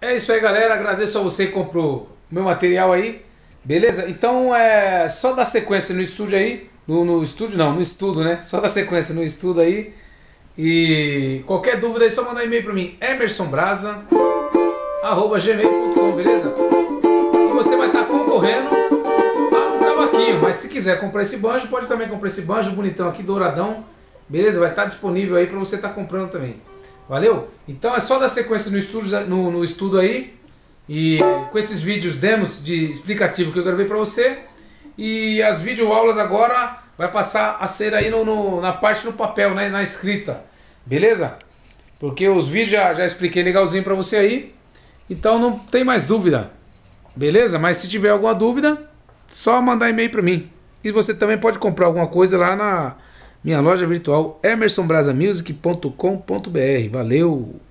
É isso aí, galera. Agradeço a você que comprou meu material aí. Beleza? Então é só dar sequência no estúdio aí. No estudo, né? Só dar sequência no estudo aí. E qualquer dúvida aí, só mandar e-mail pra mim. emersonbrasa@gmail.com, beleza? E você vai estar concorrendo a um cavaquinho. Mas se quiser comprar esse banjo, pode também comprar esse banjo bonitão aqui, douradão. Beleza? Vai estar disponível aí pra você estar comprando também. Valeu? Então é só dar sequência no estudo aí, e com esses vídeos demos de explicativo que eu gravei para você, e as videoaulas agora vai passar a ser aí na parte do papel, né, na escrita, beleza? Porque os vídeos já expliquei legalzinho para você aí, então não tem mais dúvida, beleza? Mas se tiver alguma dúvida, só mandar e-mail para mim. E você também pode comprar alguma coisa lá na minha loja virtual emersonbrasamusic.com.br. Valeu!